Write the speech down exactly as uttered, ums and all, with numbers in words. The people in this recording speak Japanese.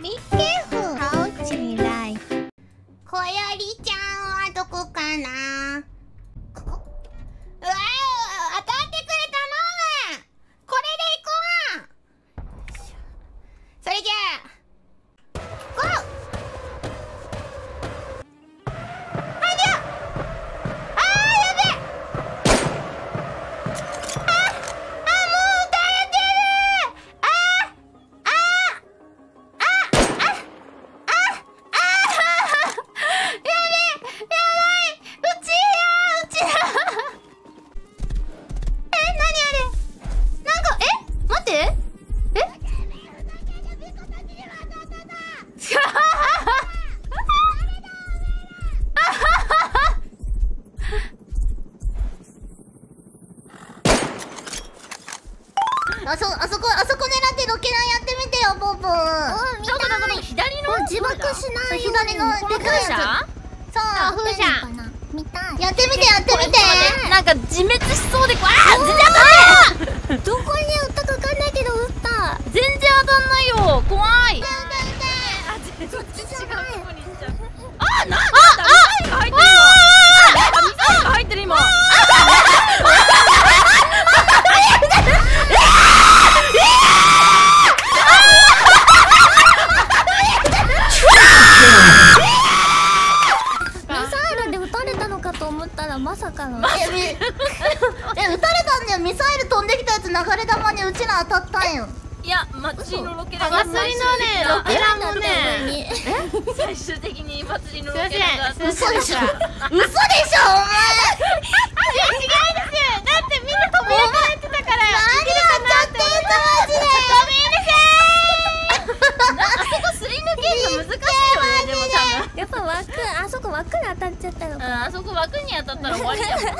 リケフハオチライ。こよりちゃんはどこかな？ここ？うわー、当たってくれたのー。これでいこう。それじゃあ。あそ、あそこ、あそこ狙ってロケランやってみてよ、ポンポン。ちょっとなんかね、左の自爆しないよ。左のでかいやつ。そう、風車。やってみて、やってみて。なんか自滅しそうで、わあ、全然当たんない。どこに撃ったかわかんないけど、撃った。全然当たんないよ、怖い。あ、全然違うとこに行っちゃう。あ、なんかミサイルが入ってる。あ、ミサイルが入ってる今。まさかの。え、み、え、撃たれたんだよ。ミサイル飛んできたやつ流れ弾にうちら当たったんよ。いや、祭りのロケラン。祭りのね、ロケランのね。最終的に祭りのロケランが。嘘でしょ。嘘でしょ、お前。違うですよ。だってみんな飛び上がってたから。何やっちゃってんの、マジで。枠、あそこ枠に当たっちゃったのか。あそこ枠に当たったら終わりだもん。